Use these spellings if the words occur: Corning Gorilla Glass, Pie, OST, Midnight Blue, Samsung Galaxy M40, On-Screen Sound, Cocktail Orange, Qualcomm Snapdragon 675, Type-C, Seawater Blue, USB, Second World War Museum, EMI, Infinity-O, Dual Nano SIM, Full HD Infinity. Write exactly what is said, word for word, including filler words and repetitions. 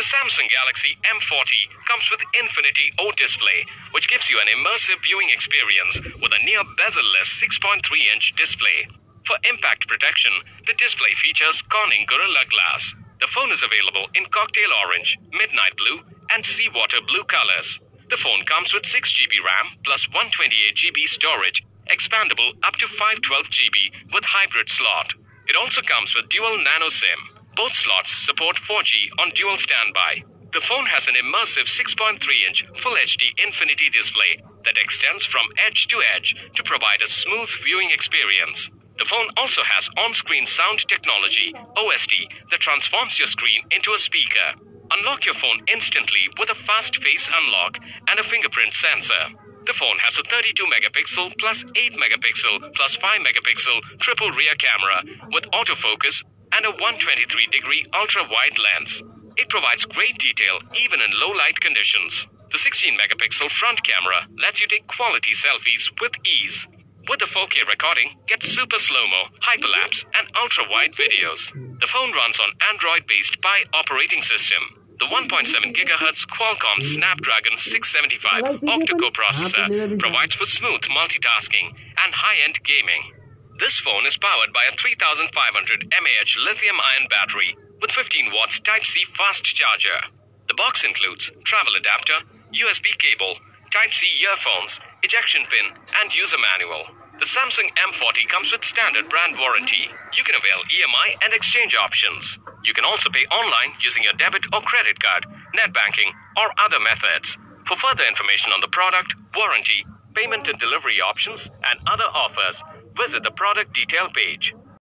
The Samsung Galaxy M forty comes with Infinity-O display, which gives you an immersive viewing experience with a near bezel-less six point three inch display. For impact protection, the display features Corning Gorilla Glass. The phone is available in Cocktail Orange, Midnight Blue, and Seawater Blue colors. The phone comes with six gigabyte RAM plus one hundred twenty-eight gigabyte storage, expandable up to five hundred twelve gigabyte with hybrid slot. It also comes with Dual Nano SIM. Both slots support four G on dual standby. The phone has an immersive six point three inch Full H D Infinity display that extends from edge to edge to provide a smooth viewing experience. The phone also has on-screen sound technology, O S T, that transforms your screen into a speaker. Unlock your phone instantly with a fast face unlock and a fingerprint sensor. The phone has a thirty-two megapixel plus eight megapixel plus five megapixel triple rear camera with autofocus and a one hundred twenty-three degree ultra-wide lens. It provides great detail even in low-light conditions. The sixteen megapixel front camera lets you take quality selfies with ease. With the four K recording, get super slow-mo, hyperlapse, and ultra-wide videos. The phone runs on Android-based Pie operating system. The one point seven gigahertz Qualcomm Snapdragon six seventy-five octa-core processor provides for smooth multitasking and high-end gaming. This phone is powered by a three thousand five hundred milliamp hour lithium-ion battery with fifteen watts Type-C fast charger. The box includes travel adapter, U S B cable, Type-C earphones, ejection pin, and user manual. The Samsung M forty comes with standard brand warranty. You can avail E M I and exchange options. You can also pay online using your debit or credit card, net banking, or other methods. For further information on the product, warranty, payment and delivery options, and other offers, visit the product detail page.